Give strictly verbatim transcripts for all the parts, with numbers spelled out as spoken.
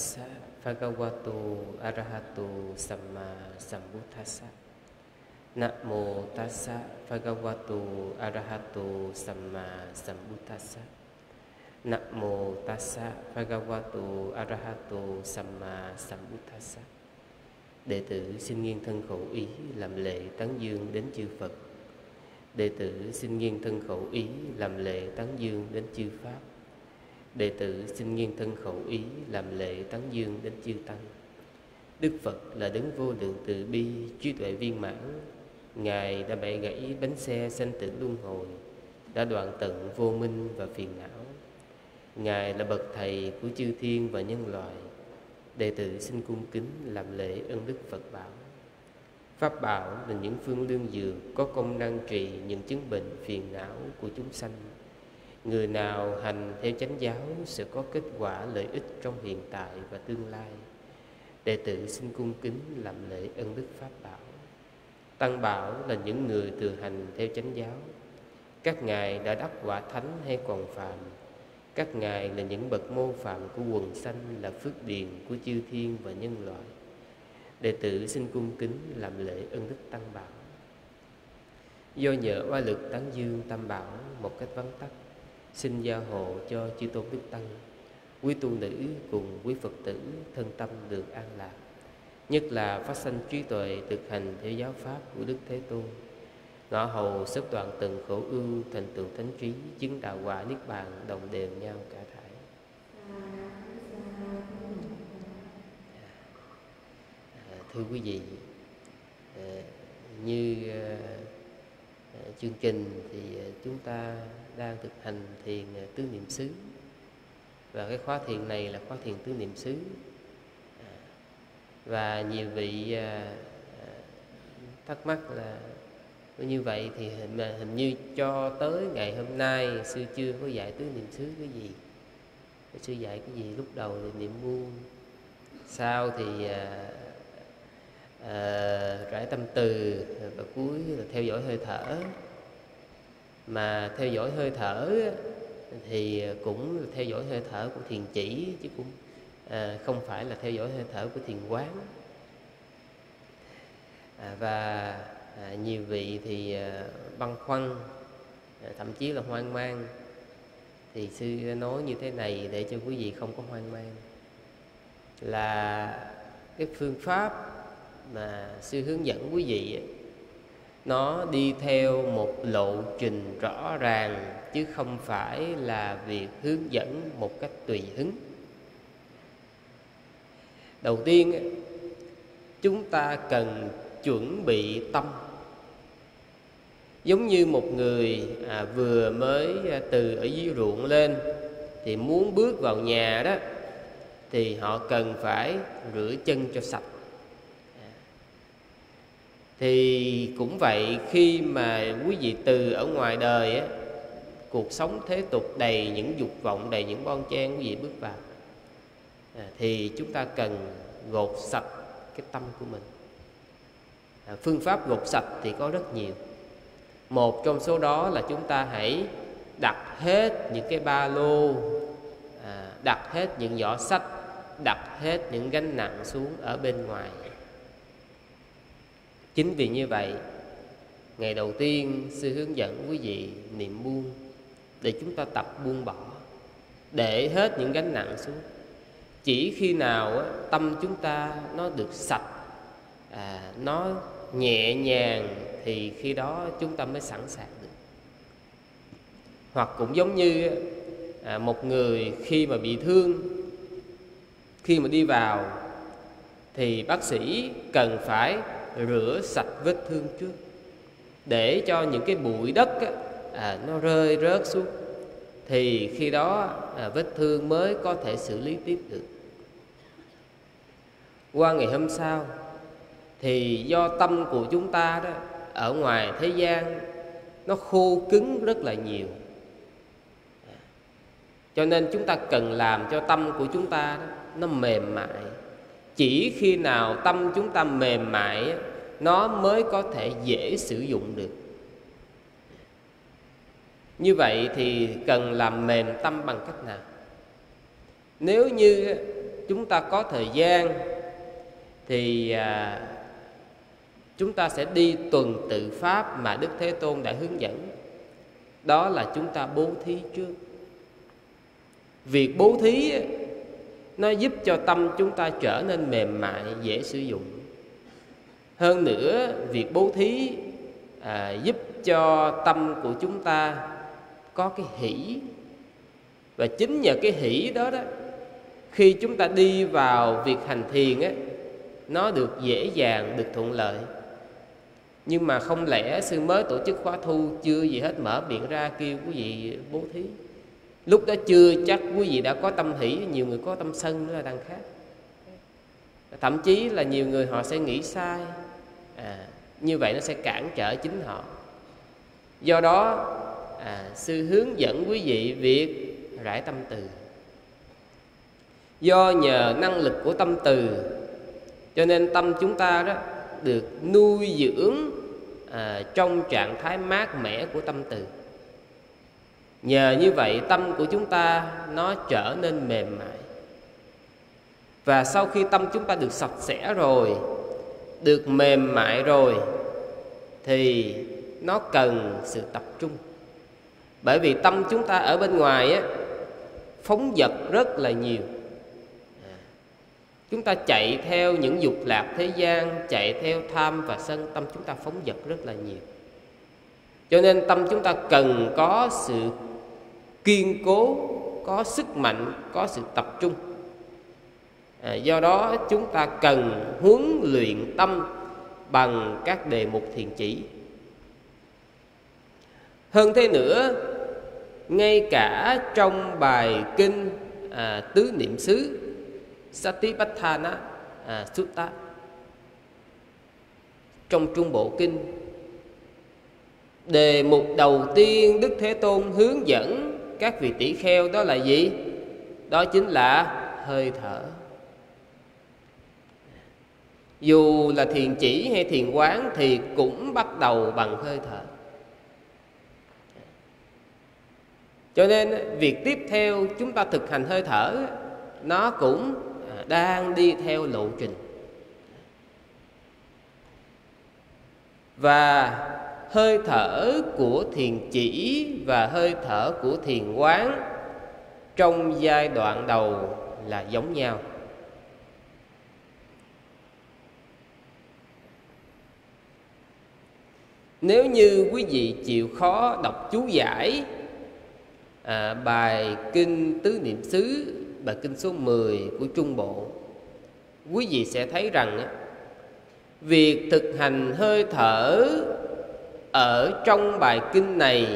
tassa bhagavato Arahato Samma Sambuddhasa. Namo tassa bhagavato Arahato Samma Sambuddhasa. Namo tassa bhagavato Arahato Samma Sambuddhasa. Đệ tử xin nghiêng thân khẩu ý làm lễ tán dương đến chư Phật. Đệ tử xin nghiêng thân khẩu ý làm lễ tán dương đến chư Pháp. Đệ tử xin nghiêng thân khẩu ý làm lễ tán dương đến chư Tăng. Đức Phật là đấng vô lượng từ bi, trí tuệ viên mãn. Ngài đã bẻ gãy bánh xe sanh tử luân hồi, đã đoạn tận vô minh và phiền não. Ngài là bậc thầy của chư thiên và nhân loại. Đệ tử xin cung kính làm lễ ân đức Phật bảo. Pháp bảo là những phương lương dược có công năng trị những chứng bệnh phiền não của chúng sanh. Người nào hành theo chánh giáo sẽ có kết quả lợi ích trong hiện tại và tương lai. Đệ tử xin cung kính làm lễ ân đức Pháp bảo. Tăng bảo là những người từ hành theo chánh giáo. Các ngài đã đắc quả thánh hay còn phàm. Các ngài là những bậc mô phạm của quần sanh, là phước điền của chư thiên và nhân loại. Đệ tử xin cung kính làm lễ ân đức Tăng bảo. Do nhờ oai lực tán dương Tam bảo một cách vắn tắt, xin gia hộ cho chư tôn đức Tăng, quý tu nữ cùng quý Phật tử thân tâm được an lạc, nhất là phát sanh trí tuệ thực hành theo giáo pháp của Đức Thế Tôn, ngõ hầu sắp toàn từng khổ ưu, thành tựu thánh trí, chứng đạo quả Niết Bàn, đồng đều nhau cả thảy. À, thưa quý vị, à, như à, chương trình thì chúng ta đang thực hành thiền tứ niệm xứ. Và cái khóa thiền này là khóa thiền tứ niệm xứ. À, và nhiều vị à, thắc mắc là như vậy thì hình, mà hình như cho tới ngày hôm nay sư chưa có dạy tứ niệm xứ cái gì. Sư dạy cái gì lúc đầu thì niệm ngu, sau thì à, à, rải tâm từ, và cuối là theo dõi hơi thở. Mà theo dõi hơi thở thì cũng là theo dõi hơi thở của thiền chỉ, chứ cũng à, không phải là theo dõi hơi thở của thiền quán. à, Và À, nhiều vị thì à, băn khoăn, à, thậm chí là hoang mang. Thì sư nói như thế này để cho quý vị không có hoang mang, là cái phương pháp mà sư hướng dẫn quý vị nó đi theo một lộ trình rõ ràng, chứ không phải là việc hướng dẫn một cách tùy hứng. Đầu tiên, chúng ta cần chuẩn bị tâm, giống như một người à, vừa mới từ ở dưới ruộng lên thì muốn bước vào nhà đó, thì họ cần phải rửa chân cho sạch. Thì cũng vậy, khi mà quý vị từ ở ngoài đời á, cuộc sống thế tục đầy những dục vọng, đầy những bon chen, quý vị bước vào à, thì chúng ta cần gột sạch cái tâm của mình. Phương pháp gột sạch thì có rất nhiều. Một trong số đó là chúng ta hãy đặt hết những cái ba lô, đặt hết những giỏ sách, đặt hết những gánh nặng xuống ở bên ngoài. Chính vì như vậy, ngày đầu tiên sư hướng dẫn quý vị niệm buông, để chúng ta tập buông bỏ, để hết những gánh nặng xuống. Chỉ khi nào tâm chúng ta nó được sạch, à, nó nhẹ nhàng, thì khi đó chúng ta mới sẵn sàng được. Hoặc cũng giống như à, một người khi mà bị thương, khi mà đi vào thì bác sĩ cần phải rửa sạch vết thương trước, để cho những cái bụi đất à, nó rơi rớt xuống, thì khi đó à, vết thương mới có thể xử lý tiếp được. Qua ngày hôm sau thì do tâm của chúng ta đó, ở ngoài thế gian nó khô cứng rất là nhiều, cho nên chúng ta cần làm cho tâm của chúng ta đó, nó mềm mại. Chỉ khi nào tâm chúng ta mềm mại, nó mới có thể dễ sử dụng được. Như vậy thì cần làm mềm tâm bằng cách nào? Nếu như chúng ta có thời gian thì à, chúng ta sẽ đi tuần tự pháp mà Đức Thế Tôn đã hướng dẫn. Đó là chúng ta bố thí trước. Việc bố thí nó giúp cho tâm chúng ta trở nên mềm mại, dễ sử dụng. Hơn nữa, việc bố thí à, giúp cho tâm của chúng ta có cái hỷ. Và chính nhờ cái hỷ đó, đó khi chúng ta đi vào việc hành thiền á, nó được dễ dàng, được thuận lợi. Nhưng mà không lẽ sư mới tổ chức khóa tu chưa gì hết mở miệng ra kêu quý vị bố thí. Lúc đó chưa chắc quý vị đã có tâm hỷ, nhiều người có tâm sân nữa là đằng khác. Thậm chí là nhiều người họ sẽ nghĩ sai. À, như vậy nó sẽ cản trở chính họ. Do đó, à, sư hướng dẫn quý vị việc rải tâm từ. Do nhờ năng lực của tâm từ, cho nên tâm chúng ta đó được nuôi dưỡng à, trong trạng thái mát mẻ của tâm từ. Nhờ như vậy tâm của chúng ta nó trở nên mềm mại. Và sau khi tâm chúng ta được sạch sẽ rồi, được mềm mại rồi, thì nó cần sự tập trung. Bởi vì tâm chúng ta ở bên ngoài á, phóng dật rất là nhiều. Chúng ta chạy theo những dục lạc thế gian, chạy theo tham và sân, tâm chúng ta phóng dật rất là nhiều. Cho nên tâm chúng ta cần có sự kiên cố, có sức mạnh, có sự tập trung. À, do đó chúng ta cần huấn luyện tâm bằng các đề mục thiền chỉ. Hơn thế nữa, ngay cả trong bài kinh à, Tứ niệm xứ Satipatthana à, Sutta, trong Trung bộ kinh, đề mục đầu tiên Đức Thế Tôn hướng dẫn các vị tỷ kheo đó là gì? Đó chính là hơi thở. Dù là thiền chỉ hay thiền quán thì cũng bắt đầu bằng hơi thở. Cho nên việc tiếp theo chúng ta thực hành hơi thở, nó cũng đang đi theo lộ trình. Và hơi thở của thiền chỉ và hơi thở của thiền quán trong giai đoạn đầu là giống nhau. Nếu như quý vị chịu khó đọc chú giải à, bài kinh Tứ niệm xứ, bài kinh số mười của Trung bộ, quý vị sẽ thấy rằng việc thực hành hơi thở ở trong bài kinh này,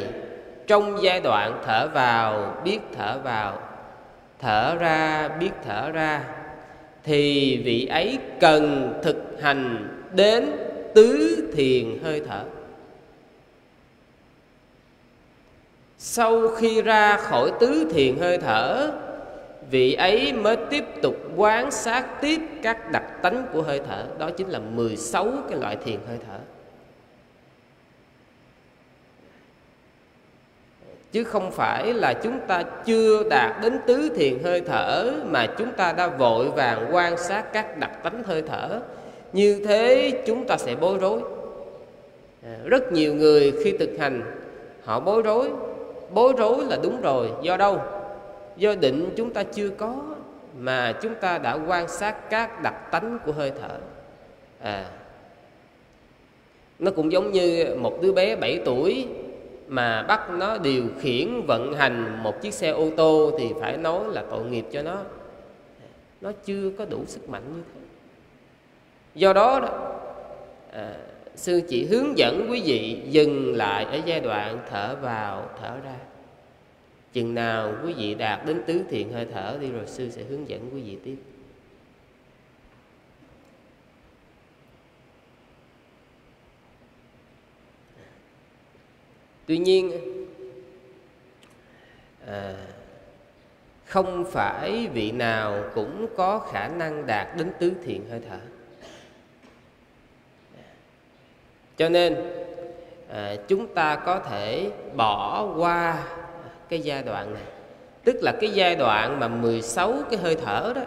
trong giai đoạn thở vào biết thở vào, thở ra biết thở ra, thì vị ấy cần thực hành đến tứ thiền hơi thở. Sau khi ra khỏi tứ thiền hơi thở, vị ấy mới tiếp tục quan sát tiếp các đặc tánh của hơi thở. Đó chính là mười sáu cái loại thiền hơi thở. Chứ không phải là chúng ta chưa đạt đến tứ thiền hơi thở mà chúng ta đã vội vàng quan sát các đặc tánh hơi thở. Như thế chúng ta sẽ bối rối. Rất nhiều người khi thực hành họ bối rối. Bối rối là đúng rồi. Do đâu? Do định chúng ta chưa có mà chúng ta đã quan sát các đặc tánh của hơi thở. À, nó cũng giống như một đứa bé bảy tuổi mà bắt nó điều khiển vận hành một chiếc xe ô tô thì phải nói là tội nghiệp cho nó. Nó chưa có đủ sức mạnh như thế. Do đó, đó à, sư chỉ hướng dẫn quý vị dừng lại ở giai đoạn thở vào, thở ra. Chừng nào quý vị đạt đến tứ thiền hơi thở đi rồi sư sẽ hướng dẫn quý vị tiếp. Tuy nhiên, à, không phải vị nào cũng có khả năng đạt đến tứ thiền hơi thở. Cho nên à, chúng ta có thể bỏ qua cái giai đoạn này. Tức là cái giai đoạn mà mười sáu cái hơi thở đó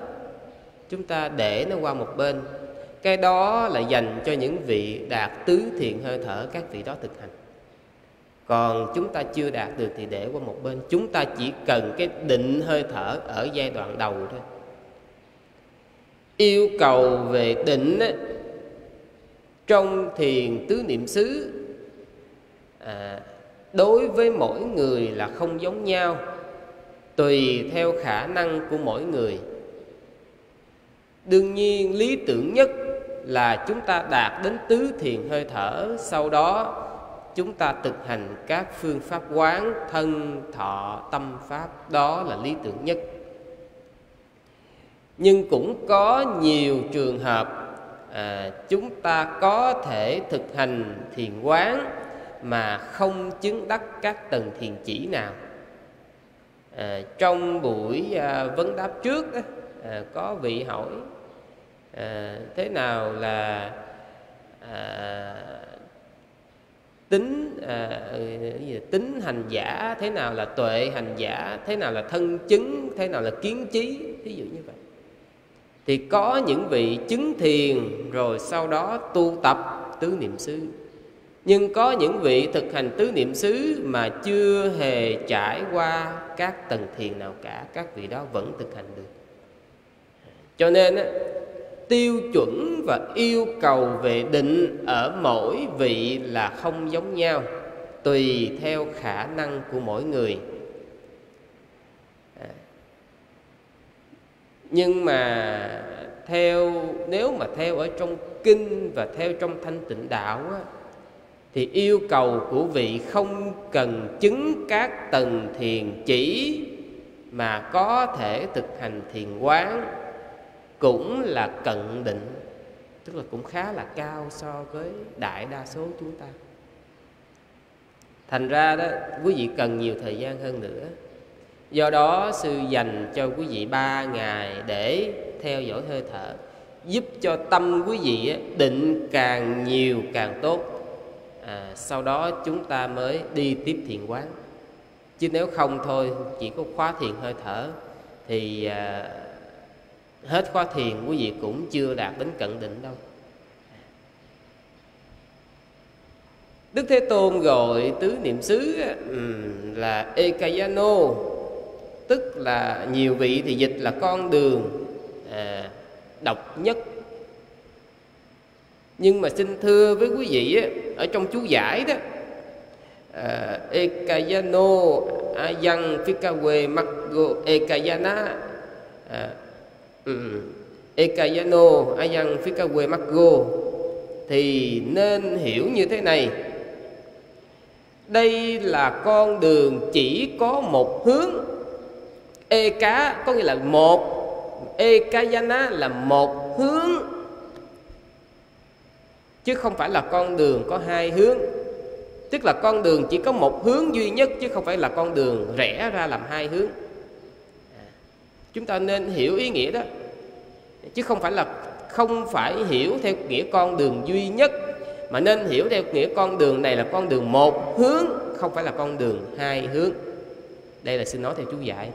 chúng ta để nó qua một bên. Cái đó là dành cho những vị đạt tứ thiền hơi thở, các vị đó thực hành. Còn chúng ta chưa đạt được thì để qua một bên. Chúng ta chỉ cần cái định hơi thở ở giai đoạn đầu thôi. Yêu cầu về định ấy, trong thiền tứ niệm xứ à, đối với mỗi người là không giống nhau, tùy theo khả năng của mỗi người. Đương nhiên lý tưởng nhất là chúng ta đạt đến tứ thiền hơi thở, sau đó chúng ta thực hành các phương pháp quán thân, thọ, tâm, pháp. Đó là lý tưởng nhất. Nhưng cũng có nhiều trường hợp à, chúng ta có thể thực hành thiền quán mà không chứng đắc các tầng thiền chỉ nào. À, trong buổi à, vấn đáp trước đó, à, có vị hỏi à, thế nào là à, tính à, tính hành giả, thế nào là tuệ hành giả, thế nào là thân chứng, thế nào là kiến trí, thí dụ như vậy. Thì có những vị chứng thiền rồi sau đó tu tập tứ niệm xứ. Nhưng có những vị thực hành tứ niệm xứ mà chưa hề trải qua các tầng thiền nào cả, các vị đó vẫn thực hành được. Cho nên tiêu chuẩn và yêu cầu về định ở mỗi vị là không giống nhau, tùy theo khả năng của mỗi người. Nhưng mà theo nếu mà theo ở trong kinh và theo trong Thanh Tịnh Đạo á, thì yêu cầu của vị không cần chứng các tầng thiền chỉ mà có thể thực hành thiền quán cũng là cận định, tức là cũng khá là cao so với đại đa số chúng ta. Thành ra đó quý vị cần nhiều thời gian hơn nữa. Do đó sư dành cho quý vị ba ngày để theo dõi hơi thở, giúp cho tâm quý vị định càng nhiều càng tốt. À, sau đó chúng ta mới đi tiếp thiền quán. Chứ nếu không thôi, chỉ có khóa thiền hơi thở thì à, hết khóa thiền quý vị cũng chưa đạt đến cận định đâu. Đức Thế Tôn gọi tứ niệm xứ là Ekayano, tức là nhiều vị thì dịch là con đường à, độc nhất. Nhưng mà xin thưa với quý vị, ở trong chú giải đó, à, Ekayano Ayang Phikawe Maggo Ekayana à, um, Ekayano Ayang Phikawe Maggo thì nên hiểu như thế này: đây là con đường chỉ có một hướng. Eka có nghĩa là một, Ekayana là một hướng, chứ không phải là con đường có hai hướng. Tức là con đường chỉ có một hướng duy nhất, chứ không phải là con đường rẽ ra làm hai hướng. Chúng ta nên hiểu ý nghĩa đó, chứ không phải là không phải hiểu theo nghĩa con đường duy nhất, mà nên hiểu theo nghĩa con đường này là con đường một hướng, không phải là con đường hai hướng. Đây là xin nói theo chú giải.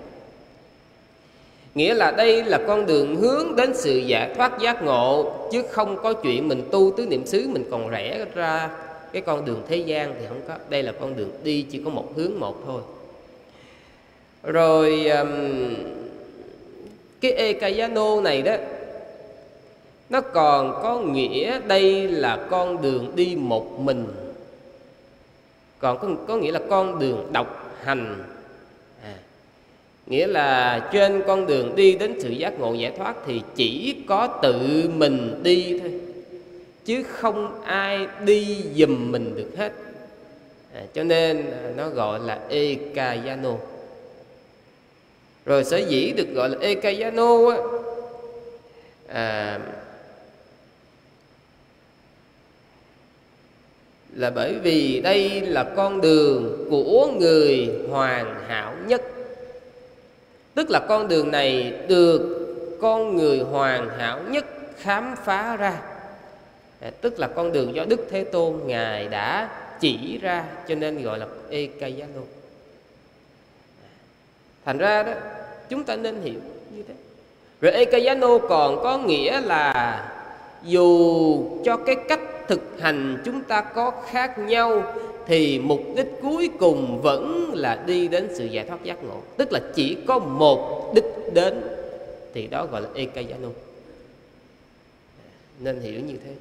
Nghĩa là đây là con đường hướng đến sự giải thoát giác ngộ, chứ không có chuyện mình tu tứ niệm xứ mình còn rẽ ra cái con đường thế gian thì không có. Đây là con đường đi chỉ có một hướng một thôi. Rồi cái Ekayano này đó, nó còn có nghĩa đây là con đường đi một mình, còn có, có nghĩa là con đường độc hành. À, nghĩa là trên con đường đi đến sự giác ngộ giải thoát thì chỉ có tự mình đi thôi, chứ không ai đi giùm mình được hết. À, cho nên nó gọi là Ekayano. Rồi sở dĩ được gọi là Ekayano á, à, là bởi vì đây là con đường của người hoàn hảo nhất. Tức là con đường này được con người hoàn hảo nhất khám phá ra. Tức là con đường do Đức Thế Tôn Ngài đã chỉ ra, cho nên gọi là Ekayano. Thành ra đó, chúng ta nên hiểu như thế. Rồi Ekayano còn có nghĩa là dù cho cái cách thực hành chúng ta có khác nhau thì mục đích cuối cùng vẫn là đi đến sự giải thoát giác ngộ. Tức là chỉ có một đích đến, thì đó gọi là Ekayano. Nên hiểu như thế.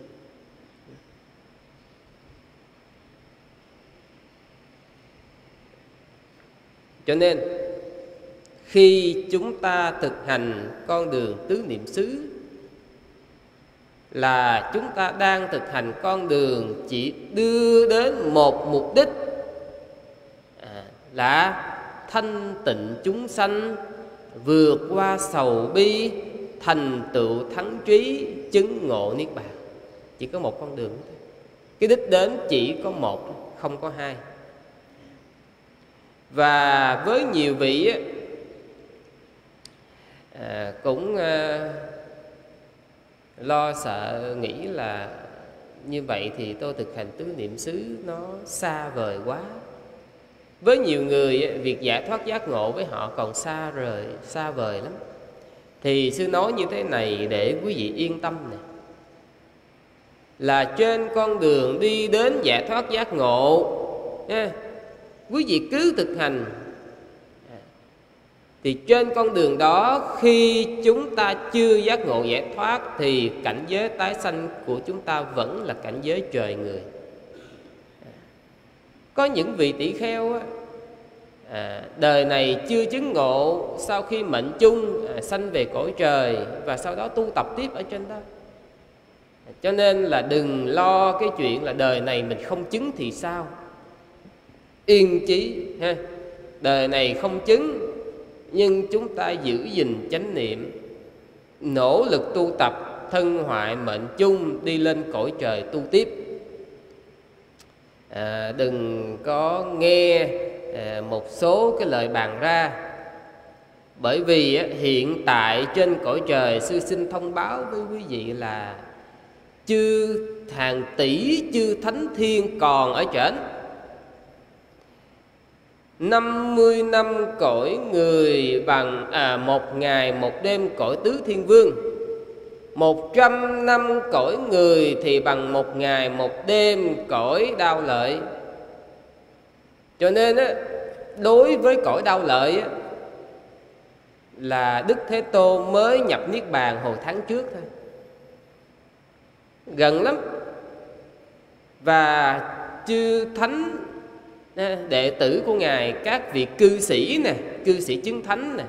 Cho nên khi chúng ta thực hành con đường tứ niệm xứ là chúng ta đang thực hành con đường chỉ đưa đến một mục đích, à, là thanh tịnh chúng sanh, vượt qua sầu bi, thành tựu thắng trí, chứng ngộ Niết Bàn. Chỉ có một con đường. Cái đích đến chỉ có một, không có hai. Và với nhiều vị à, cũng à, lo sợ nghĩ là như vậy thì tôi thực hành tứ niệm xứ nó xa vời quá. Với nhiều người việc giải thoát giác ngộ với họ còn xa rời, xa vời lắm. Thì sư nói như thế này để quý vị yên tâm này. Là trên con đường đi đến giải thoát giác ngộ nha, quý vị cứ thực hành. Thì trên con đường đó, khi chúng ta chưa giác ngộ giải thoát thì cảnh giới tái sanh của chúng ta vẫn là cảnh giới trời người. Có những vị tỷ kheo à, đời này chưa chứng ngộ, sau khi mệnh chung à, sanh về cõi trời và sau đó tu tập tiếp ở trên đó. Cho nên là đừng lo cái chuyện là đời này mình không chứng thì sao. Yên chí ha. Đời này không chứng, nhưng chúng ta giữ gìn chánh niệm, nỗ lực tu tập, thân hoại mệnh chung, đi lên cõi trời tu tiếp. à, Đừng có nghe à, một số cái lời bàn ra. Bởi vì á, hiện tại trên cõi trời, sư xin thông báo với quý vị là chư hàng tỷ chư thánh thiên còn ở trển, năm mươi năm cõi người bằng à, một ngày một đêm cõi tứ thiên vương, một trăm năm cõi người thì bằng một ngày một đêm cõi đau lợi. Cho nên á, đối với cõi đau lợi á, là Đức Thế Tôn mới nhập Niết Bàn hồi tháng trước thôi, gần lắm. Và chư thánh đệ tử của Ngài, các vị cư sĩ nè, cư sĩ chứng thánh nè,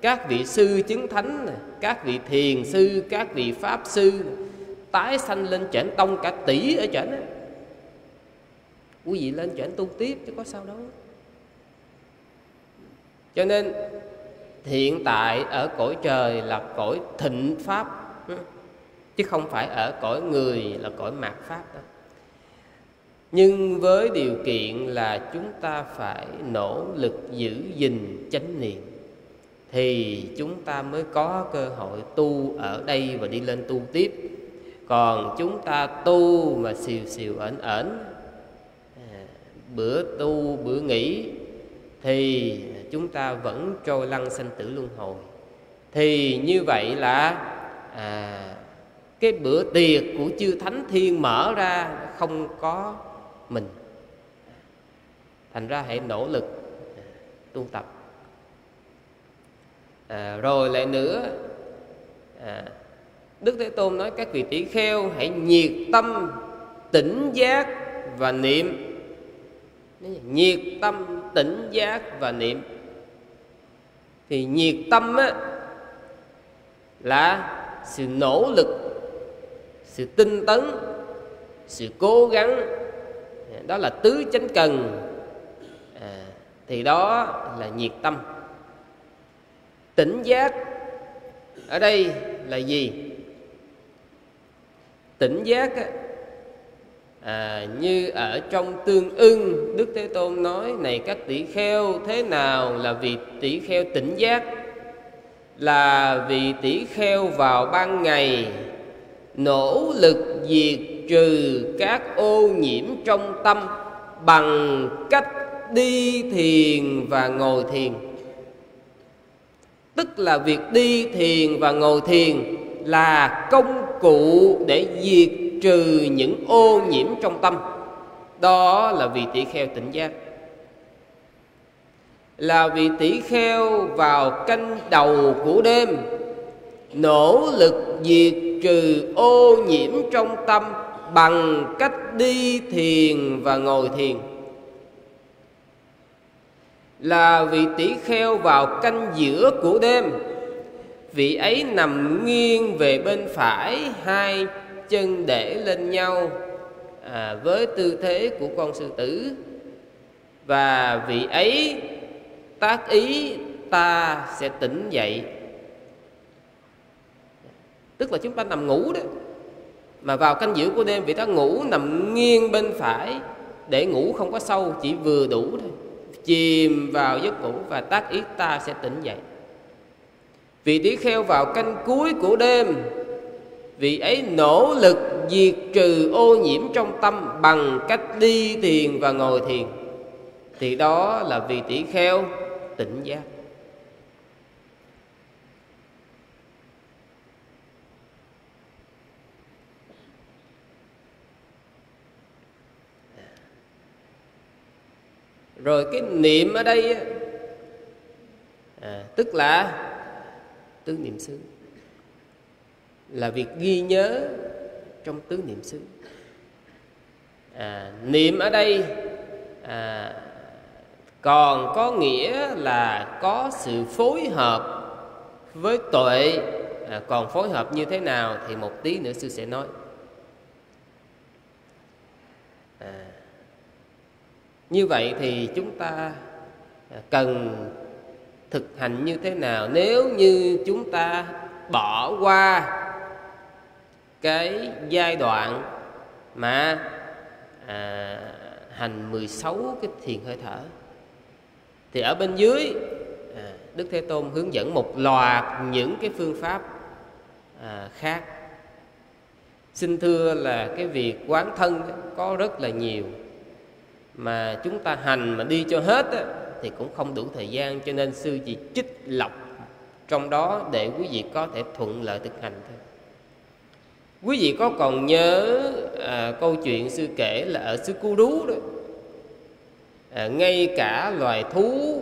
các vị sư chứng thánh nè, các vị thiền sư, các vị pháp sư nè, tái sanh lên trển tông cả tỷ ở trển á. Quý vị lên trển tu tiếp chứ có sao đâu. Cho nên hiện tại ở cõi trời là cõi thịnh pháp, chứ không phải ở cõi người là cõi mạt pháp đó. Nhưng với điều kiện là chúng ta phải nỗ lực giữ gìn chánh niệm thì chúng ta mới có cơ hội tu ở đây và đi lên tu tiếp. Còn chúng ta tu mà xìu xìu ẩn ẩn, bữa tu bữa nghỉ, thì chúng ta vẫn trôi lăn sanh tử luân hồi. Thì như vậy là à, cái bữa tiệc của chư thánh thiên mở ra không có mình. Thành ra hãy nỗ lực tu tập. à, Rồi lại nữa, à, Đức Thế Tôn nói các vị tỷ kheo hãy nhiệt tâm tỉnh giác và niệm. Nhiệt tâm tỉnh giác và niệm. Thì nhiệt tâm á, là sự nỗ lực, sự tinh tấn, sự cố gắng. Đó là tứ chánh cần. à, Thì đó là nhiệt tâm. Tỉnh giác ở đây là gì? Tỉnh giác à, như ở trong tương ưng, Đức Thế Tôn nói này các tỷ kheo, thế nào là vị tỷ kheo tỉnh giác? Là vị tỷ kheo vào ban ngày nỗ lực diệt trừ các ô nhiễm trong tâm bằng cách đi thiền và ngồi thiền. Tức là việc đi thiền và ngồi thiền là công cụ để diệt trừ những ô nhiễm trong tâm. Đó là vị tỷ kheo tỉnh giác, là vị tỷ kheo vào canh đầu của đêm, nỗ lực diệt trừ ô nhiễm trong tâm bằng cách đi thiền và ngồi thiền. Là vị tỷ kheo vào canh giữa của đêm, vị ấy nằm nghiêng về bên phải, hai chân để lên nhau à, với tư thế của con sư tử. Và vị ấy tác ý ta sẽ tỉnh dậy. Tức là chúng ta nằm ngủ đó, mà vào canh giữa của đêm vị ta ngủ nằm nghiêng bên phải để ngủ không có sâu, chỉ vừa đủ thôi, chìm vào giấc ngủ và tác ý ta sẽ tỉnh dậy. Vị tỷ kheo vào canh cuối của đêm, vị ấy nỗ lực diệt trừ ô nhiễm trong tâm bằng cách đi thiền và ngồi thiền. Thì đó là vị tỷ kheo tỉnh giác. Rồi cái niệm ở đây à, tức là tứ niệm xứ, là việc ghi nhớ trong tứ niệm xứ. À, niệm ở đây à, còn có nghĩa là có sự phối hợp với tuệ. À, còn phối hợp như thế nào thì một tí nữa sư sẽ nói. À, như vậy thì chúng ta cần thực hành như thế nào nếu như chúng ta bỏ qua cái giai đoạn mà à, hành mười sáu cái thiền hơi thở? Thì ở bên dưới à, Đức Thế Tôn hướng dẫn một loạt những cái phương pháp à, khác. Xin thưa là cái việc quán thân có rất là nhiều, mà chúng ta hành mà đi cho hết á, thì cũng không đủ thời gian, cho nên sư chỉ trích lọc trong đó để quý vị có thể thuận lợi thực hành thôi. Quý vị có còn nhớ à, câu chuyện sư kể là ở xứ Cú Rú đó, à, ngay cả loài thú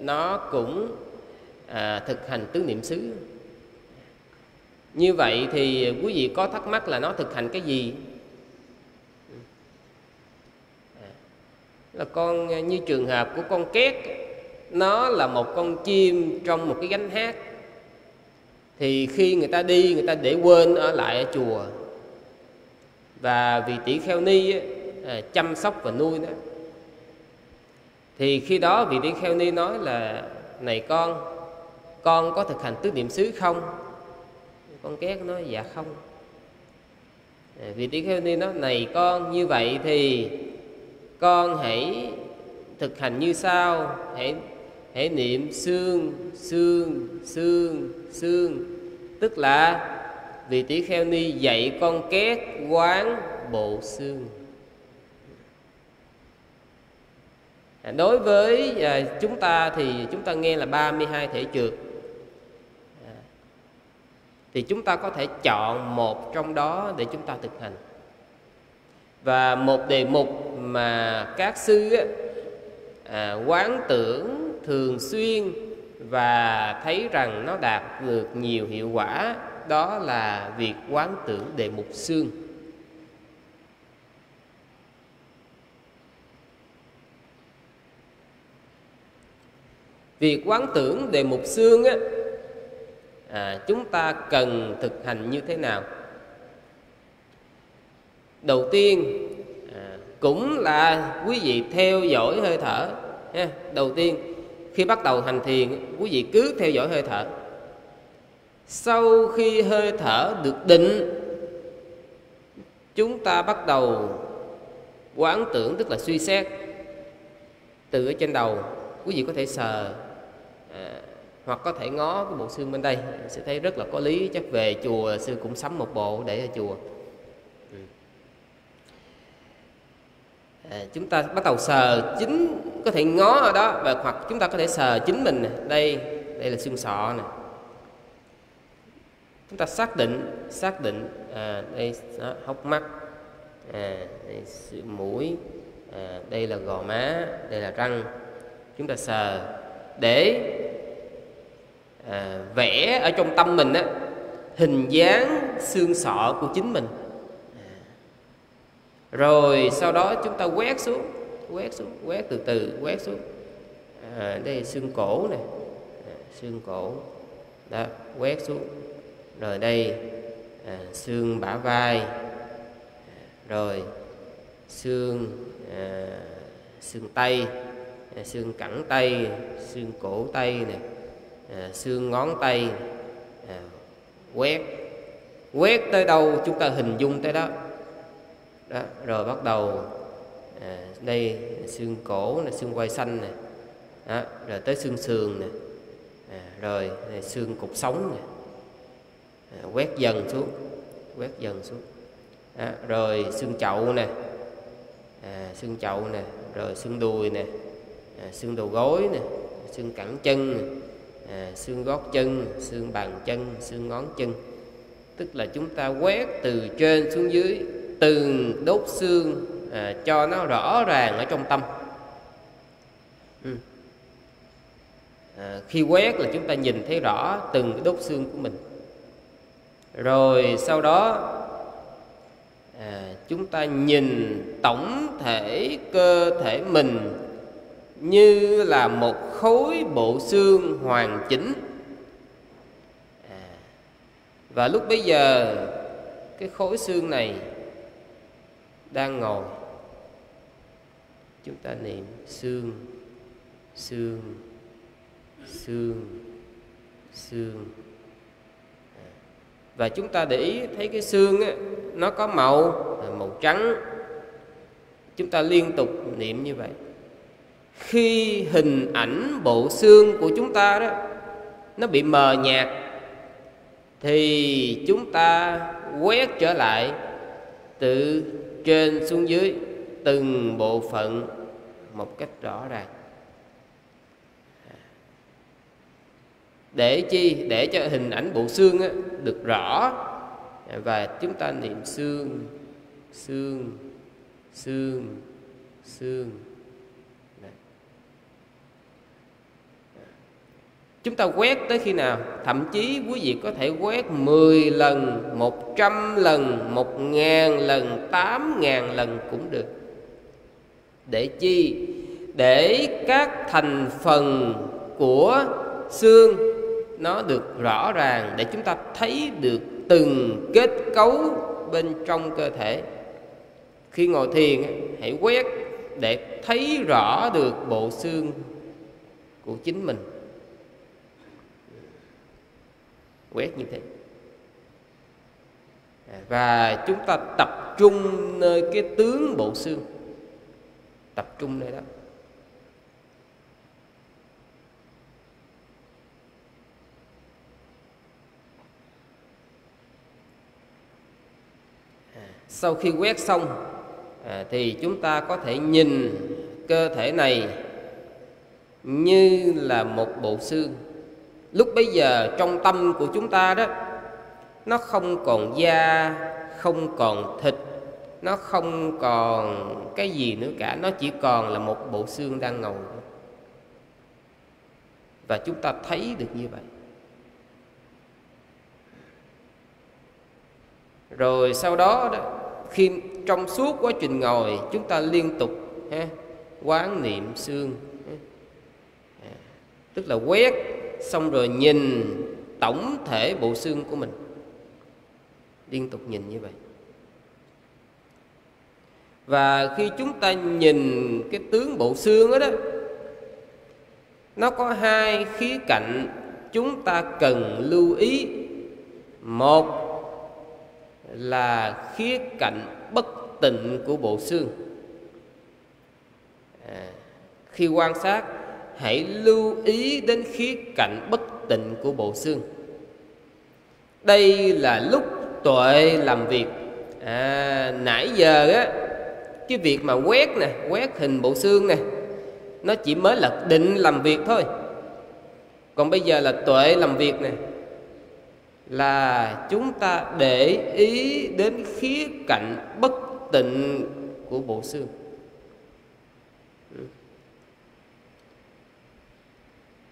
nó cũng à, thực hành tứ niệm xứ. Như vậy thì quý vị có thắc mắc là nó thực hành cái gì? Là con, như trường hợp của con két, nó là một con chim trong một cái gánh hát. Thì khi người ta đi, người ta để quên ở lại ở chùa, và vị tỷ kheo ni à, chăm sóc và nuôi nó. Thì khi đó vị tỷ kheo ni nói là: "Này con, con có thực hành tứ niệm xứ không?" Con két nói: "Dạ không." à, Vị tỷ kheo ni nói: "Này con, như vậy thì con hãy thực hành như sau: hãy hãy niệm xương xương xương xương." Tức là vị tỷ kheo ni dạy con két quán bộ xương. À, đối với à, chúng ta thì chúng ta nghe là ba mươi hai thể trượt, à, thì chúng ta có thể chọn một trong đó để chúng ta thực hành. Và một đề mục mà các sư á, à, quán tưởng thường xuyên và thấy rằng nó đạt được nhiều hiệu quả, đó là việc quán tưởng đề mục xương. Việc quán tưởng đề mục xương á, à, chúng ta cần thực hành như thế nào? Đầu tiên à, cũng là quý vị theo dõi hơi thở ha. Đầu tiên khi bắt đầu hành thiền, quý vị cứ theo dõi hơi thở. Sau khi hơi thở được định, chúng ta bắt đầu quán tưởng, tức là suy xét. Từ ở trên đầu quý vị có thể sờ à, hoặc có thể ngó cái bộ xương bên đây, sẽ thấy rất là có lý. Chắc về chùa sư cũng sắm một bộ để ở chùa. À, chúng ta bắt đầu sờ chính, có thể ngó ở đó, và hoặc chúng ta có thể sờ chính mình. Đây đây là xương sọ nè. Chúng ta xác định, xác định à, đây đó, hốc mắt, à, đây mũi, à, đây là gò má, đây là răng. Chúng ta sờ để à, vẽ ở trong tâm mình á, hình dáng xương sọ của chính mình. Rồi sau đó chúng ta quét xuống, quét xuống, quét từ từ, quét xuống. À, đây là xương cổ này, à, xương cổ, đó, quét xuống. Rồi đây à, xương bả vai, à, rồi xương à, xương tay, à, xương cẳng tay, xương cổ tay này, à, xương ngón tay, à, quét, quét tới đâu chúng ta hình dung tới đó. Đó, rồi bắt đầu à, đây xương cổ này, xương quai xanh này, đó, rồi tới xương sườn này, à, rồi này, xương cột sống này, à, quét dần xuống, quét dần xuống, đó, rồi xương chậu này, à, xương chậu này, rồi xương đùi này, à, xương đầu gối này, xương cẳng chân này, à, xương gót chân, xương bàn chân, xương ngón chân. Tức là chúng ta quét từ trên xuống dưới, từng đốt xương à, cho nó rõ ràng ở trong tâm. Ừ. À, khi quét là chúng ta nhìn thấy rõ từng cái đốt xương của mình. Rồi sau đó à, chúng ta nhìn tổng thể cơ thể mình như là một khối bộ xương hoàn chỉnh. À, và lúc bấy giờ cái khối xương này đang ngồi. Chúng ta niệm xương, xương, xương, xương. Và chúng ta để ý thấy cái xương á, nó có màu, màu trắng. Chúng ta liên tục niệm như vậy. Khi hình ảnh bộ xương của chúng ta đó, nó bị mờ nhạt, thì chúng ta quét trở lại từ trên xuống dưới, từng bộ phận một cách rõ ràng. Để chi? Để cho hình ảnh bộ xương á, được rõ. Và chúng ta niệm xương, xương, xương, xương. Chúng ta quét tới khi nào? Thậm chí quý vị có thể quét mười lần, một trăm lần, một ngàn lần, tám ngàn lần cũng được. Để chi? Để các thành phần của xương nó được rõ ràng, để chúng ta thấy được từng kết cấu bên trong cơ thể. Khi ngồi thiền, hãy quét để thấy rõ được bộ xương của chính mình. Quét như thế. Và chúng ta tập trung nơi cái tướng bộ xương. Tập trung nơi đó. Sau khi quét xong thì chúng ta có thể nhìn cơ thể này như là một bộ xương. Lúc bấy giờ trong tâm của chúng ta đó, nó không còn da, không còn thịt, nó không còn cái gì nữa cả. Nó chỉ còn là một bộ xương đang ngồi. Và chúng ta thấy được như vậy. Rồi sau đó, đó khi trong suốt quá trình ngồi, chúng ta liên tục ha, quán niệm xương. Ha, tức là quét xong rồi nhìn tổng thể bộ xương của mình. Liên tục nhìn như vậy. Và khi chúng ta nhìn cái tướng bộ xương đó, đó, nó có hai khía cạnh chúng ta cần lưu ý. Một là khía cạnh bất tịnh của bộ xương. À, khi quan sát, hãy lưu ý đến khía cạnh bất tịnh của bộ xương. Đây là lúc tuệ làm việc. À, nãy giờ á, cái việc mà quét nè, quét hình bộ xương nè, nó chỉ mới là định làm việc thôi. Còn bây giờ là tuệ làm việc này, là chúng ta để ý đến khía cạnh bất tịnh của bộ xương.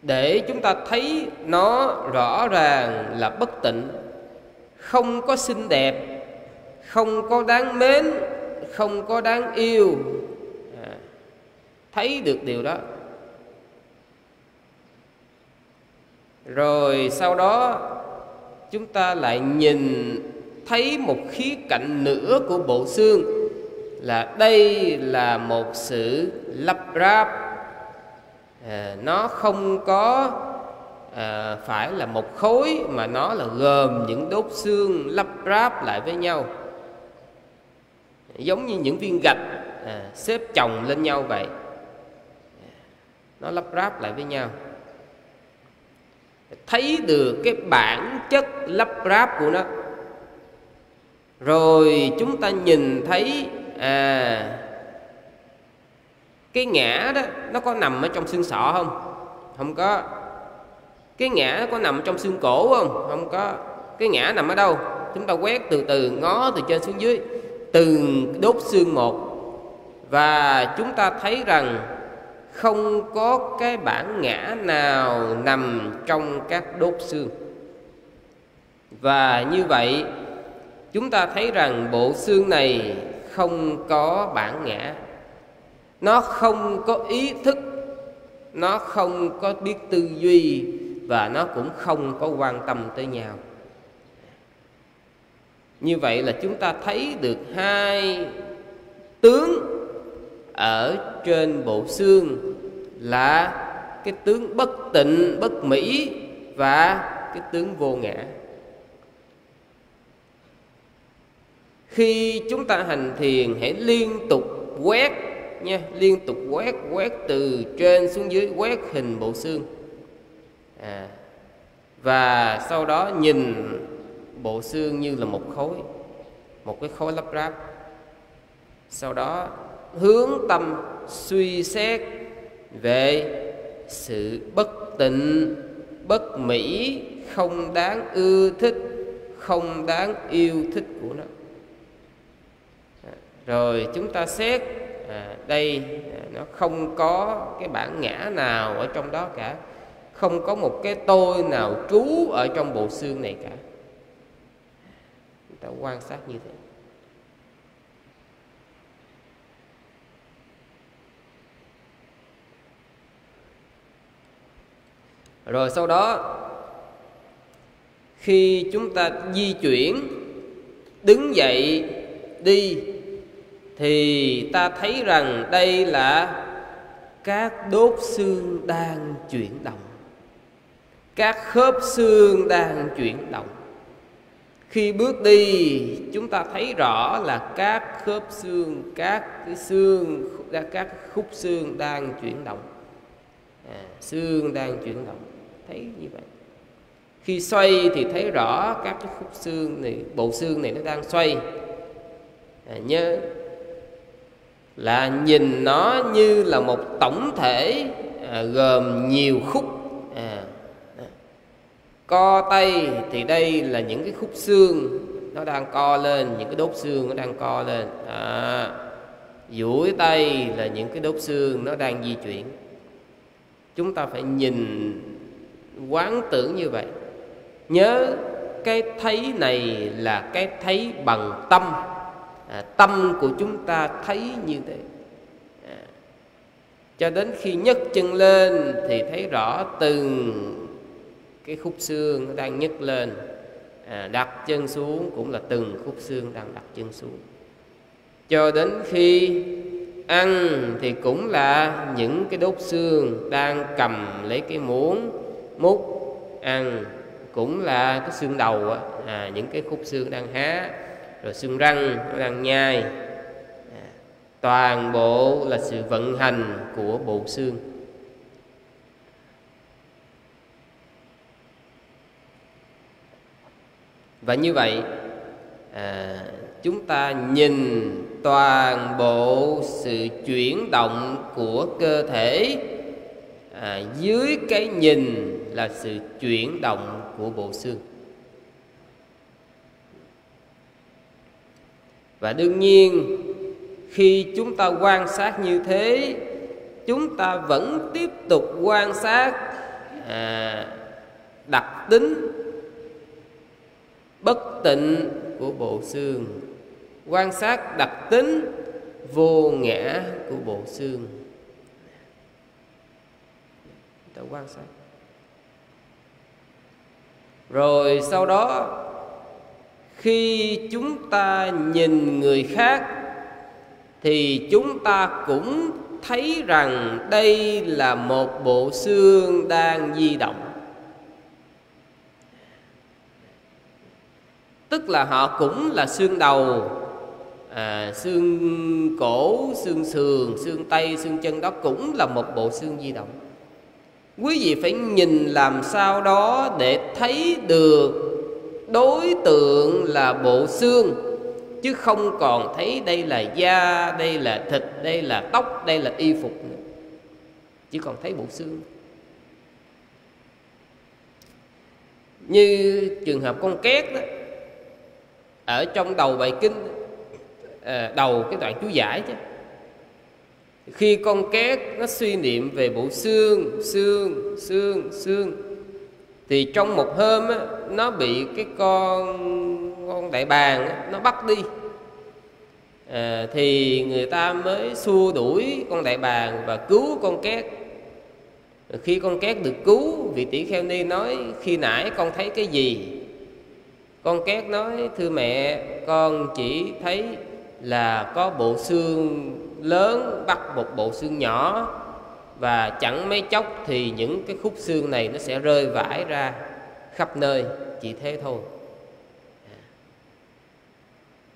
Để chúng ta thấy nó rõ ràng là bất tịnh, không có xinh đẹp, không có đáng mến, không có đáng yêu. à, Thấy được điều đó, rồi sau đó chúng ta lại nhìn thấy một khía cạnh nữa của bộ xương, là đây là một sự lắp ráp. À, nó không có à, phải là một khối, mà nó là gồm những đốt xương lắp ráp lại với nhau, giống như những viên gạch à, xếp chồng lên nhau vậy. Nó lắp ráp lại với nhau. Thấy được cái bản chất lắp ráp của nó, rồi chúng ta nhìn thấy à, cái ngã đó nó có nằm ở trong xương sọ không? Không có. Cái ngã có nằm trong xương cổ không? Không có. Cái ngã nằm ở đâu? Chúng ta quét từ từ, ngó từ trên xuống dưới, từng đốt xương một, và chúng ta thấy rằng không có cái bản ngã nào nằm trong các đốt xương. Và như vậy chúng ta thấy rằng bộ xương này không có bản ngã, nó không có ý thức, nó không có biết tư duy, và nó cũng không có quan tâm tới nhau. Như vậy là chúng ta thấy được hai tướng ở trên bộ xương, là cái tướng bất tịnh, bất mỹ và cái tướng vô ngã. Khi chúng ta hành thiền, hãy liên tục quét nha, liên tục quét, quét từ trên xuống dưới, quét hình bộ xương. À, và sau đó nhìn bộ xương như là một khối, một cái khối lắp ráp. Sau đó hướng tâm suy xét về sự bất tịnh, bất mỹ, không đáng ưa thích, không đáng yêu thích của nó. Rồi chúng ta xét à, đây à, nó không có cái bản ngã nào ở trong đó cả, không có một cái tôi nào trú ở trong bộ xương này cả. Chúng ta quan sát như thế. Rồi sau đó, khi chúng ta di chuyển, đứng dậy đi, thì ta thấy rằng đây là các đốt xương đang chuyển động, các khớp xương đang chuyển động. Khi bước đi, chúng ta thấy rõ là các khớp xương, các cái xương, các khúc xương đang chuyển động. À, xương đang chuyển động. Thấy như vậy, khi xoay thì thấy rõ các cái khúc xương này, bộ xương này nó đang xoay. à, Nhớ là nhìn nó như là một tổng thể, à, gồm nhiều khúc. à, à. Co tay thì đây là những cái khúc xương nó đang co lên, những cái đốt xương nó đang co lên. à, Duỗi tay là những cái đốt xương nó đang di chuyển. Chúng ta phải nhìn quán tưởng như vậy. Nhớ cái thấy này là cái thấy bằng tâm. à, Tâm của chúng ta thấy như thế. à, Cho đến khi nhấc chân lên thì thấy rõ từng cái khúc xương nó đang nhấc lên. à, Đặt chân xuống cũng là từng khúc xương đang đặt chân xuống. Cho đến khi ăn thì cũng là những cái đốt xương đang cầm lấy cái muỗng múc ăn, cũng là cái xương đầu, à, những cái khúc xương đang há, rồi xương răng nó đang nhai. à, Toàn bộ là sự vận hành của bộ xương. Và như vậy à, chúng ta nhìn toàn bộ sự chuyển động của cơ thể à, dưới cái nhìn là sự chuyển động của bộ xương. Và đương nhiên khi chúng ta quan sát như thế, chúng ta vẫn tiếp tục quan sát à, đặc tính bất tịnh của bộ xương, quan sát đặc tính vô ngã của bộ xương. Ta quan sát. Rồi sau đó khi chúng ta nhìn người khác thì chúng ta cũng thấy rằng đây là một bộ xương đang di động. Tức là họ cũng là xương đầu, à, xương cổ, xương sườn, xương tay, xương chân, đó cũng là một bộ xương di động. Quý vị phải nhìn làm sao đó để thấy được đối tượng là bộ xương, chứ không còn thấy đây là da, đây là thịt, đây là tóc, đây là y phục nữa. Chỉ còn thấy bộ xương. Như trường hợp con két đó, ở trong đầu bài kinh, đầu cái đoạn chú giải chứ, khi con két nó suy niệm về bộ xương, xương, xương, xương, thì trong một hôm á, nó bị cái con con đại bàng á, nó bắt đi, à, thì người ta mới xua đuổi con đại bàng và cứu con két. Khi con két được cứu, vị tỷ kheo ni nói: khi nãy con thấy cái gì? Con két nói: thưa mẹ, con chỉ thấy là có bộ xương lớn bắt một bộ xương nhỏ, và chẳng mấy chốc thì những cái khúc xương này nó sẽ rơi vãi ra khắp nơi, chỉ thế thôi.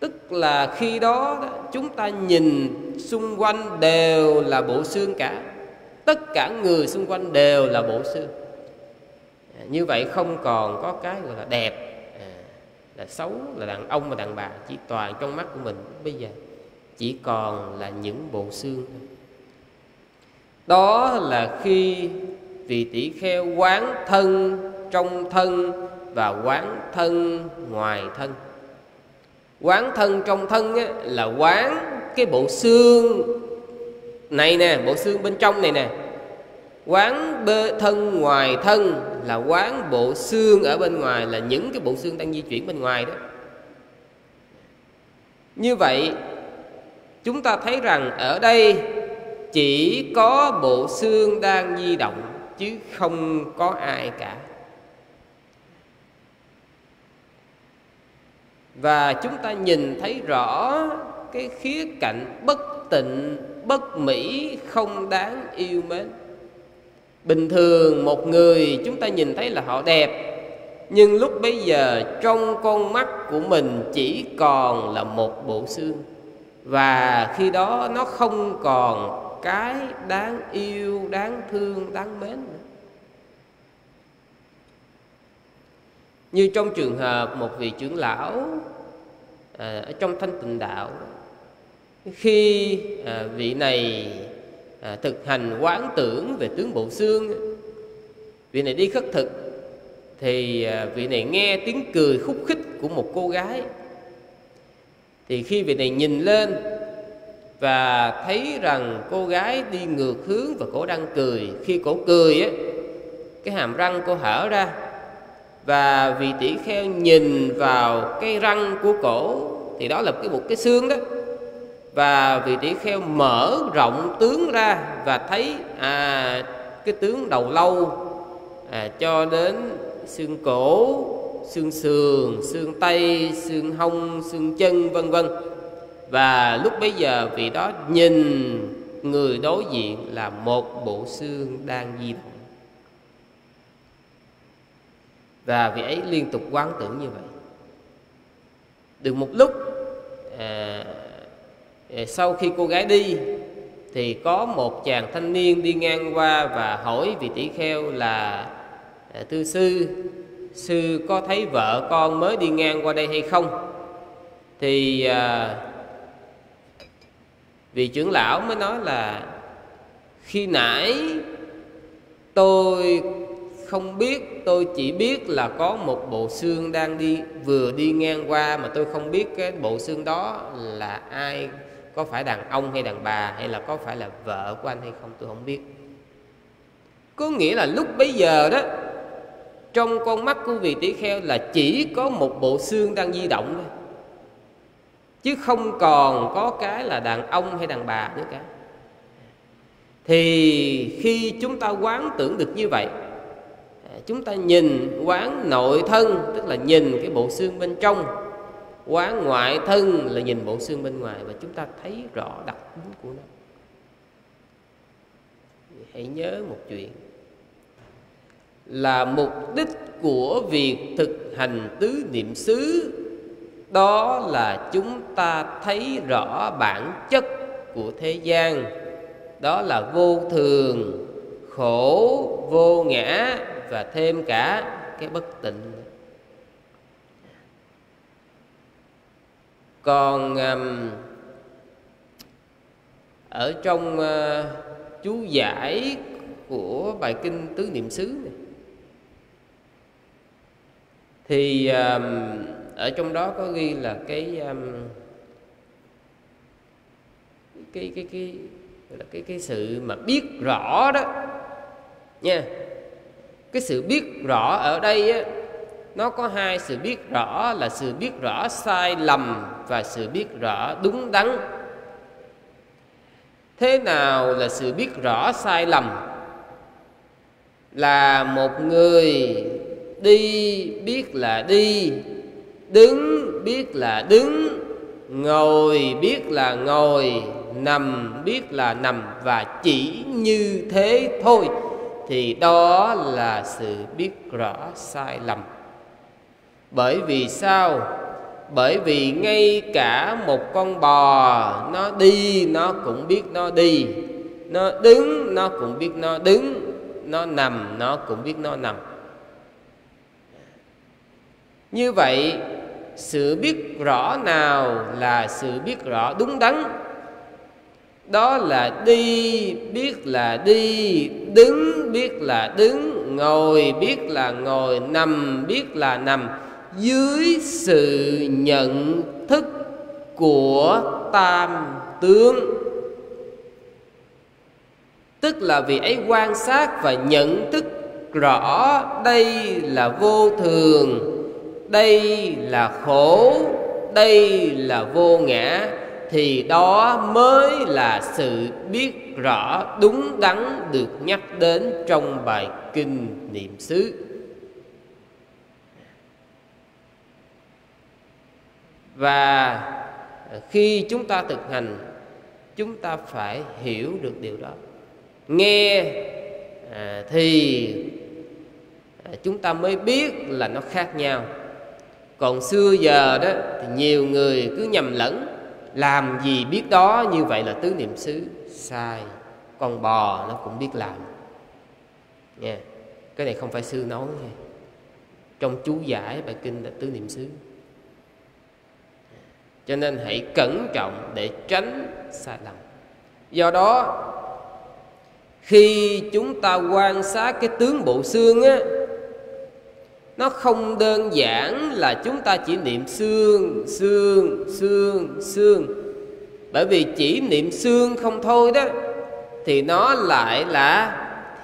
Tức là khi đó chúng ta nhìn xung quanh đều là bộ xương cả, tất cả người xung quanh đều là bộ xương. Như vậy không còn có cái gọi là đẹp, là xấu, là đàn ông và đàn bà, chỉ toàn trong mắt của mình bây giờ chỉ còn là những bộ xương. Đó là khi vị tỷ kheo quán thân trong thân và quán thân ngoài thân. Quán thân trong thân á, là quán cái bộ xương này nè, bộ xương bên trong này nè. Quán bê thân ngoài thân là quán bộ xương ở bên ngoài, là những cái bộ xương đang di chuyển bên ngoài đó. Như vậy chúng ta thấy rằng ở đây chỉ có bộ xương đang di động, chứ không có ai cả. Và chúng ta nhìn thấy rõ cái khía cạnh bất tịnh, bất mỹ, không đáng yêu mến. Bình thường một người chúng ta nhìn thấy là họ đẹp, nhưng lúc bây giờ trong con mắt của mình chỉ còn là một bộ xương. Và khi đó nó không còn cái đáng yêu, đáng thương, đáng mến nữa. Như trong trường hợp một vị trưởng lão à, ở trong Thanh Tịnh Đạo, khi à, vị này À, thực hành quán tưởng về tướng bộ xương, vị này đi khất thực, thì à, vị này nghe tiếng cười khúc khích của một cô gái. Thì khi vị này nhìn lên và thấy rằng cô gái đi ngược hướng và cổ đang cười, khi cổ cười á, cái hàm răng cổ hở ra, và vị tỷ kheo nhìn vào cái răng của cổ thì đó là cái một cái xương đó. Và vị tỷ kheo mở rộng tướng ra và thấy à, cái tướng đầu lâu à, cho đến xương cổ, xương sườn, xương tay, xương hông, xương chân, vân vân. Và lúc bấy giờ vị đó nhìn người đối diện là một bộ xương đang di động. Và vị ấy liên tục quán tưởng như vậy. Được một lúc, à, sau khi cô gái đi thì có một chàng thanh niên đi ngang qua và hỏi vị tỷ kheo là: thưa sư, sư có thấy vợ con mới đi ngang qua đây hay không? Thì à, vị trưởng lão mới nói là khi nãy Tôi không biết, tôi chỉ biết là có một bộ xương đang đi, vừa đi ngang qua, mà tôi không biết cái bộ xương đó là ai, có phải đàn ông hay đàn bà, hay là có phải là vợ của anh hay không, tôi không biết. Có nghĩa là lúc bấy giờ đó, trong con mắt của vị tỷ kheo là chỉ có một bộ xương đang di động thôi, chứ không còn có cái là đàn ông hay đàn bà nữa cả. Thì khi chúng ta quán tưởng được như vậy, chúng ta nhìn quán nội thân, tức là nhìn cái bộ xương bên trong, quán ngoại thân là nhìn bộ xương bên ngoài, và chúng ta thấy rõ đặc tính của nó. Hãy nhớ một chuyện là mục đích của việc thực hành tứ niệm xứ, đó là chúng ta thấy rõ bản chất của thế gian, đó là vô thường, khổ, vô ngã và thêm cả cái bất tịnh. Còn ở trong chú giải của bài kinh Tứ Niệm Xứ này, thì ở trong đó có ghi là cái cái cái cái là cái cái sự mà biết rõ đó nha. Cái sự biết rõ ở đây á, nó có hai sự biết rõ, là sự biết rõ sai lầm và sự biết rõ đúng đắn. Thế nào là sự biết rõ sai lầm? Là một người đi biết là đi, đứng biết là đứng, ngồi biết là ngồi, nằm biết là nằm, và chỉ như thế thôi, thì đó là sự biết rõ sai lầm. Bởi vì sao? Bởi vì ngay cả một con bò, nó đi nó cũng biết nó đi, nó đứng nó cũng biết nó đứng, nó nằm nó cũng biết nó nằm. Như vậy, sự biết rõ nào là sự biết rõ đúng đắn? Đó là đi biết là đi, đứng biết là đứng, ngồi biết là ngồi, nằm biết là nằm, dưới sự nhận thức của tam tướng. Tức là vì ấy quan sát và nhận thức rõ đây là vô thường, đây là khổ, đây là vô ngã, thì đó mới là sự biết rõ đúng đắn được nhắc đến trong bài kinh niệm xứ. Và khi chúng ta thực hành, chúng ta phải hiểu được điều đó. Nghe à, thì à, chúng ta mới biết là nó khác nhau. Còn xưa giờ đó thì nhiều người cứ nhầm lẫn, làm gì biết đó, như vậy là tứ niệm xứ sai. Con bò nó cũng biết làm nha. Cái này không phải sư nói nha, trong chú giải bài kinh là tứ niệm xứ. Cho nên hãy cẩn trọng để tránh sai lầm. Do đó, khi chúng ta quan sát cái tướng bộ xương á, nó không đơn giản là chúng ta chỉ niệm xương, xương, xương, xương. Bởi vì chỉ niệm xương không thôi đó, thì nó lại là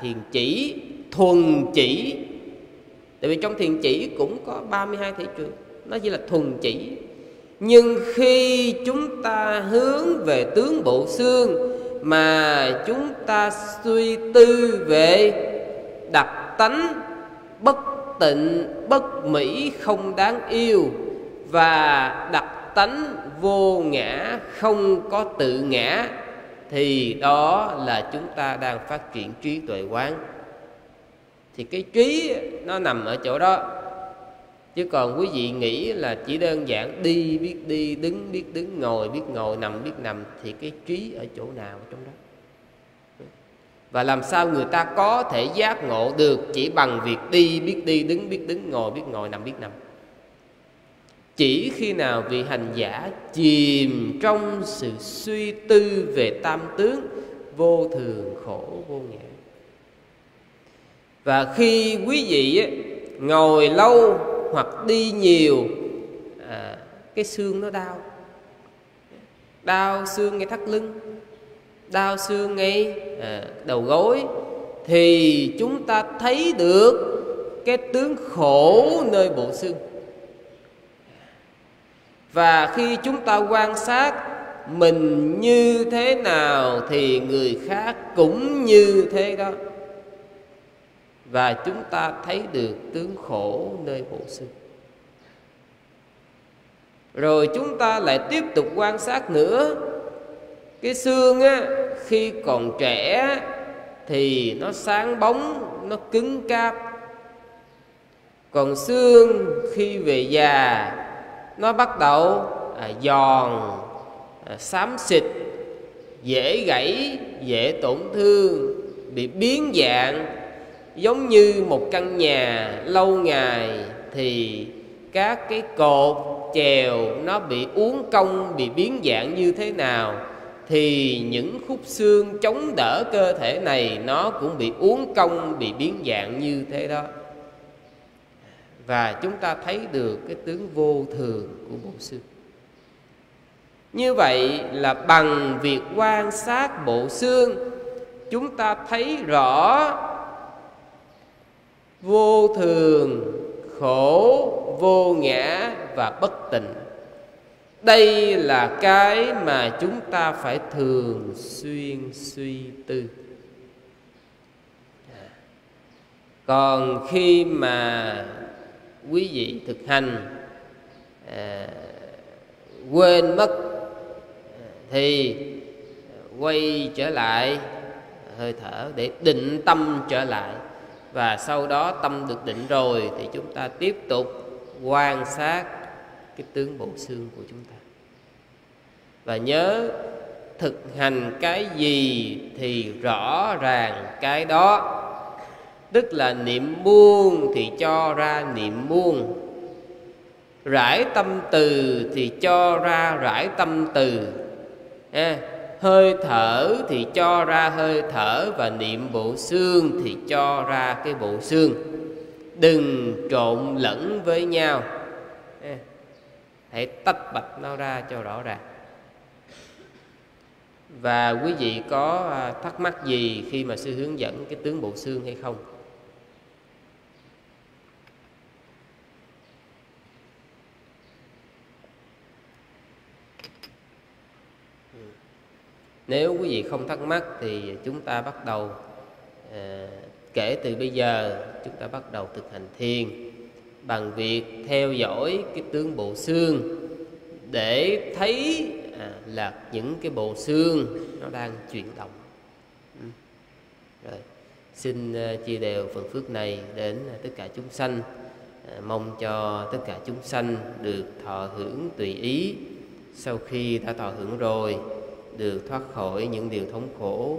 thiền chỉ, thuần chỉ. Tại vì trong thiền chỉ cũng có ba mươi hai thể trường, nó chỉ là thuần chỉ. Nhưng khi chúng ta hướng về tướng bộ xương mà chúng ta suy tư về đặc tánh bất tịnh, bất mỹ, không đáng yêu, và đặc tánh vô ngã, không có tự ngã, thì đó là chúng ta đang phát triển trí tuệ quán. Thì cái trí nó nằm ở chỗ đó. Chứ còn quý vị nghĩ là chỉ đơn giản đi biết đi, đứng biết đứng, ngồi biết ngồi, nằm biết nằm, thì cái trí ở chỗ nào trong đó? Và làm sao người ta có thể giác ngộ được chỉ bằng việc đi biết đi, đứng biết đứng, ngồi biết ngồi, nằm biết nằm? Chỉ khi nào vị hành giả chìm trong sự suy tư về tam tướng vô thường, khổ, vô ngã, Và khi quý vị ngồi lâu hoặc đi nhiều, à, cái xương nó đau, đau xương ngay thắt lưng, đau xương ngay à, đầu gối, thì chúng ta thấy được cái tướng khổ nơi bộ xương. Và khi chúng ta quan sát mình như thế nào thì người khác cũng như thế đó. Và chúng ta thấy được tướng khổ nơi bộ xương. Rồi chúng ta lại tiếp tục quan sát nữa. Cái xương á, khi còn trẻ thì nó sáng bóng, nó cứng cáp. Còn xương khi về già nó bắt đầu à, giòn, à, xám xịt, dễ gãy, dễ tổn thương, bị biến dạng. Giống như một căn nhà lâu ngày thì các cái cột, chèo nó bị uốn cong, bị biến dạng như thế nào, thì những khúc xương chống đỡ cơ thể này nó cũng bị uốn cong, bị biến dạng như thế đó. Và chúng ta thấy được cái tướng vô thường của bộ xương. Như vậy là bằng việc quan sát bộ xương, chúng ta thấy rõ vô thường, khổ, vô ngã và bất tịnh. Đây là cái mà chúng ta phải thường xuyên suy tư. Còn khi mà quý vị thực hành à, quên mất thì quay trở lại hơi thở để định tâm trở lại. Và sau đó tâm được định rồi thì chúng ta tiếp tục quan sát cái tướng bộ xương của chúng ta. Và nhớ, thực hành cái gì thì rõ ràng cái đó. Tức là niệm buông thì cho ra niệm buông, rải tâm từ thì cho ra rải tâm từ, à, hơi thở thì cho ra hơi thở, và niệm bộ xương thì cho ra cái bộ xương. Đừng trộn lẫn với nhau, à, hãy tách bạch nó ra cho rõ ràng. Và quý vị có thắc mắc gì khi mà sư hướng dẫn cái tướng bộ xương hay không? Nếu quý vị không thắc mắc thì chúng ta bắt đầu à, kể từ bây giờ chúng ta bắt đầu thực hành thiền bằng việc theo dõi cái tướng bộ xương để thấy à, là những cái bộ xương nó đang chuyển động. Ừ. Rồi, xin uh, chia đều phần phước này đến uh, tất cả chúng sanh, à, mong cho tất cả chúng sanh được thọ hưởng tùy ý, sau khi đã thọ hưởng rồi được thoát khỏi những điều thống khổ,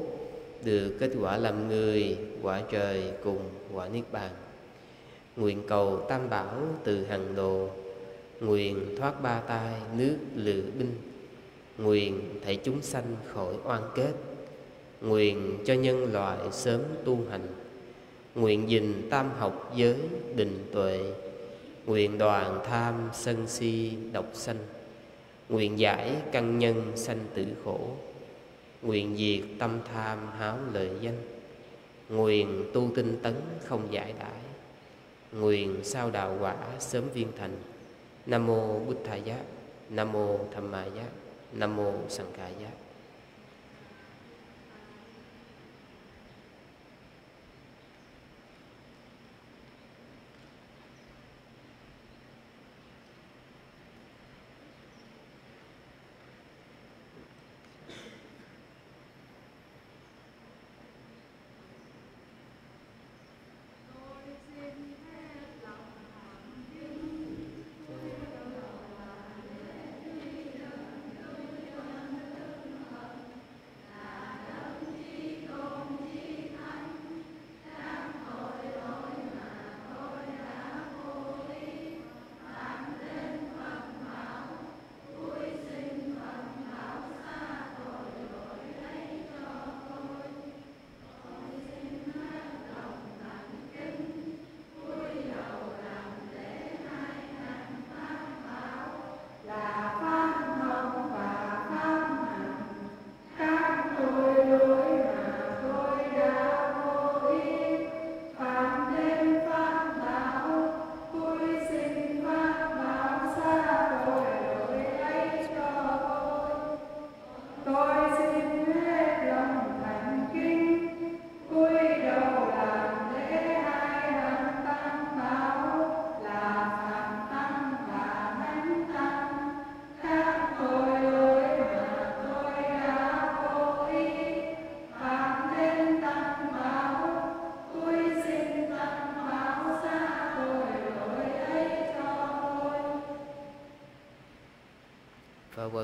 được kết quả làm người, quả trời cùng quả Niết Bàn. Nguyện cầu Tam Bảo từ hàng đồ, nguyện thoát ba tai nước lự binh, nguyện thảy chúng sanh khỏi oan kết, nguyện cho nhân loại sớm tu hành, nguyện gìn tam học giới định tuệ, nguyện đoạn tham sân si độc sanh, nguyện giải căn nhân sanh tử khổ, nguyện diệt tâm tham háo lợi danh, nguyện tu tinh tấn không giải đãi, nguyện sao đạo quả sớm viên thành. Nam mô Bụt Thầy Giác, Nam mô Tham Ma Giác, Nam mô Sankhya Giác.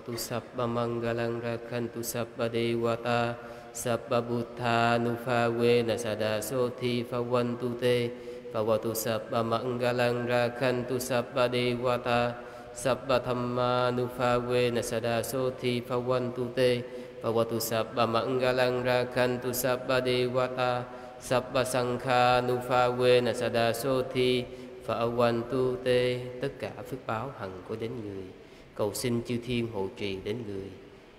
tu sabba mangalang rakhantu sabba devata sabba buddha nufavena sada sothi phavantu te phavatu sabba mangalang rakhantu sabba devata sabba dhamma nufavena sada sothi phavantu te phavatu sabba mangalang rakhantu sabba devata sabba sangha nufavena sada sothi phavantu te. Tất cả phước báo hằng có đến người, cầu xin chư thiên hộ trì đến người.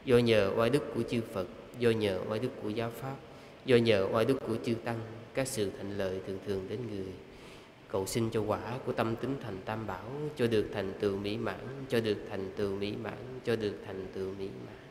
Do nhờ oai đức của chư Phật, do nhờ oai đức của giáo pháp, do nhờ oai đức của chư tăng, các sự thành lợi thường thường đến người. Cầu xin cho quả của tâm tính thành tam bảo, cho được thành tựu mỹ mãn, cho được thành tựu mỹ mãn, cho được thành tựu mỹ mãn.